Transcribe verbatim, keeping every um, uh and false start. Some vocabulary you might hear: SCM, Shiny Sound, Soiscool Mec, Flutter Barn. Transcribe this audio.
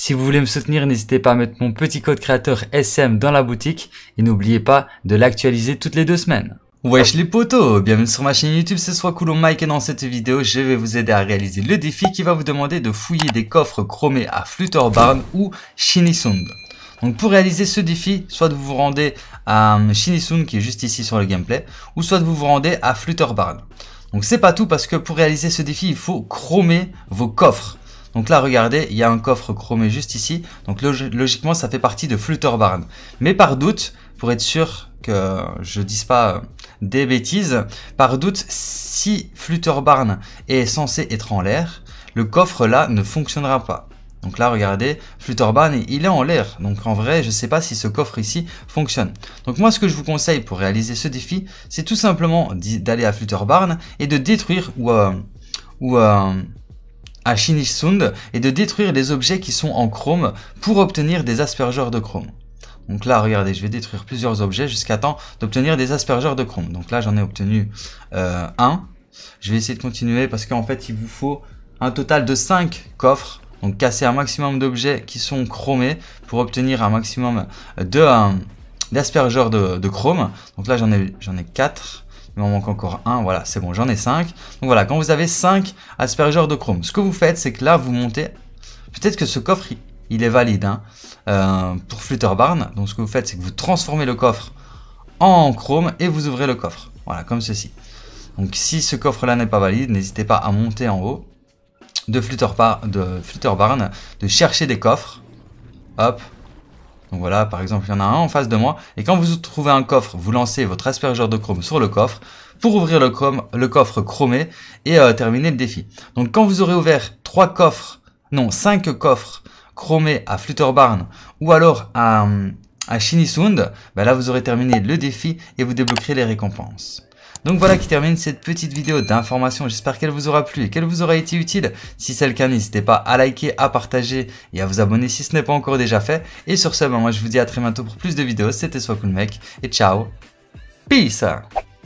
Si vous voulez me soutenir, n'hésitez pas à mettre mon petit code créateur S C M dans la boutique et n'oubliez pas de l'actualiser toutes les deux semaines. Wesh les potos, bienvenue sur ma chaîne YouTube, c'est Soiscool Mec et dans cette vidéo, je vais vous aider à réaliser le défi qui va vous demander de fouiller des coffres chromés à Flutter Barn ou Shiny Sound. Donc pour réaliser ce défi, soit vous vous rendez à Shiny Sound qui est juste ici sur le gameplay, ou soit vous vous rendez à Flutter Barn. Donc c'est pas tout parce que pour réaliser ce défi, il faut chromer vos coffres. Donc là regardez, il y a un coffre chromé juste ici, donc log- logiquement ça fait partie de Flutter Barn. Mais par doute, pour être sûr que je dise pas des bêtises, par doute si Flutter Barn est censé être en l'air, le coffre là ne fonctionnera pas. Donc là regardez, Flutter Barn il est en l'air, donc en vrai je sais pas si ce coffre ici fonctionne. Donc moi ce que je vous conseille pour réaliser ce défi, c'est tout simplement d'aller à Flutter Barn et de détruire ou... Euh, ou euh, à Shiny Sound et de détruire les objets qui sont en chrome pour obtenir des aspergeurs de chrome. Donc là regardez, je vais détruire plusieurs objets jusqu'à temps d'obtenir des aspergeurs de chrome. Donc là j'en ai obtenu euh, un. Je vais essayer de continuer parce qu'en fait il vous faut un total de cinq coffres. Donc casser un maximum d'objets qui sont chromés pour obtenir un maximum de euh, d'aspergeurs de, de chrome. Donc là j'en ai j'en ai quatre. Il m'en manque encore un, voilà, c'est bon, j'en ai cinq. Donc voilà, quand vous avez cinq aspergeurs de chrome, ce que vous faites, c'est que là, vous montez. Peut-être que ce coffre, il est valide hein, euh, pour Flutter Barn. Donc ce que vous faites, c'est que vous transformez le coffre en chrome et vous ouvrez le coffre. Voilà, comme ceci. Donc si ce coffre-là n'est pas valide, n'hésitez pas à monter en haut de Flutter, Bar de Flutter Barn, de chercher des coffres. Hop. Donc voilà, par exemple, il y en a un en face de moi. Et quand vous trouvez un coffre, vous lancez votre aspergeur de chrome sur le coffre pour ouvrir le, chrome, le coffre chromé et euh, terminer le défi. Donc quand vous aurez ouvert trois coffres, non, cinq coffres chromés à Flutter Barn ou alors à, à Shiny Sound, bah là vous aurez terminé le défi et vous débloquerez les récompenses. Donc voilà qui termine cette petite vidéo d'information, j'espère qu'elle vous aura plu et qu'elle vous aura été utile. Si c'est le cas, n'hésitez pas à liker, à partager et à vous abonner si ce n'est pas encore déjà fait. Et sur ce, bah moi je vous dis à très bientôt pour plus de vidéos, c'était Soiscool Mec et ciao, peace!